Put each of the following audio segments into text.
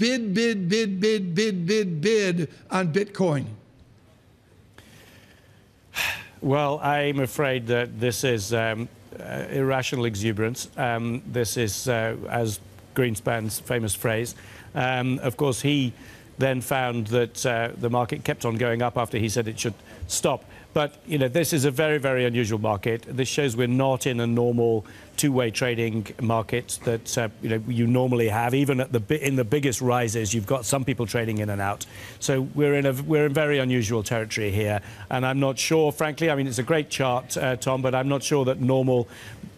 bid on Bitcoin? Well, I'm afraid that this is irrational exuberance. This is, as Greenspan's famous phrase. Of course, he then found that the market kept on going up after he said it should stop. But, you know, this is a very, very unusual market. This shows we're not in a normal two-way trading market that, you know, you normally have. Even at in the biggest rises, you've got some people trading in and out. So we're in very unusual territory here. And I'm not sure, frankly, I mean, it's a great chart, Tom, but I'm not sure that normal,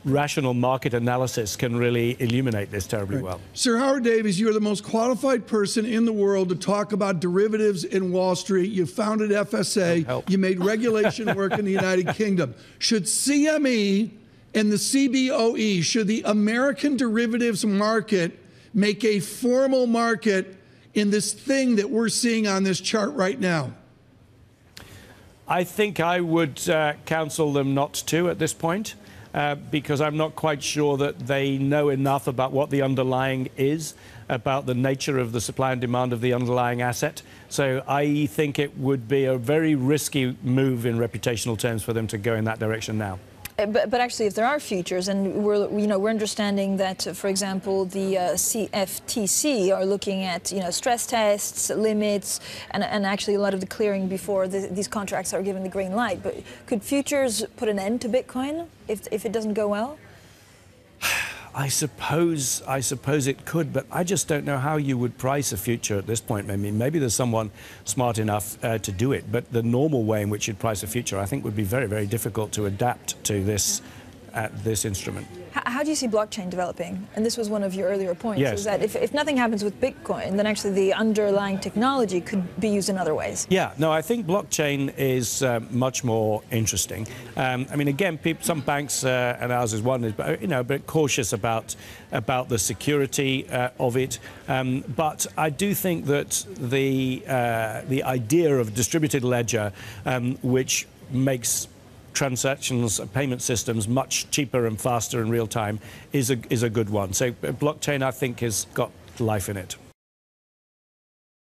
rational market analysis can really illuminate this terribly well. Sir Howard Davies, you're the most qualified person in the world to talk about derivatives in Wall Street. You founded FSA. You made regulation work in the United Kingdom. Should CME and the CBOE, should the American derivatives market make a formal market in this thing that we're seeing on this chart right now? I think I would counsel them not to at this point. Because I'm not quite sure that they know enough about what the underlying is, about the nature of the supply and demand of the underlying asset. So I think it would be a very risky move in reputational terms for them to go in that direction now. But actually, if there are futures, and we're understanding that, for example, the CFTC are looking at stress tests, limits, and actually a lot of the clearing before these contracts are given the green light. But could futures put an end to Bitcoin if it doesn't go well? I suppose it could, but I just don't know how you would price a future at this point. I mean, maybe there's someone smart enough to do it, but the normal way in which you'd price a future, I think, would be very, very difficult to adapt to this instrument. How do you see blockchain developing? And this was one of your earlier points, is that if nothing happens with Bitcoin, then actually the underlying technology could be used in other ways. Yeah, no, I think blockchain is much more interesting. I mean, again, some banks, and ours is one, is a bit cautious about the security of it. But I do think that the idea of distributed ledger, which makes transactions, payment systems much cheaper and faster in real time, is a good one. So blockchain, I think, has got life in it.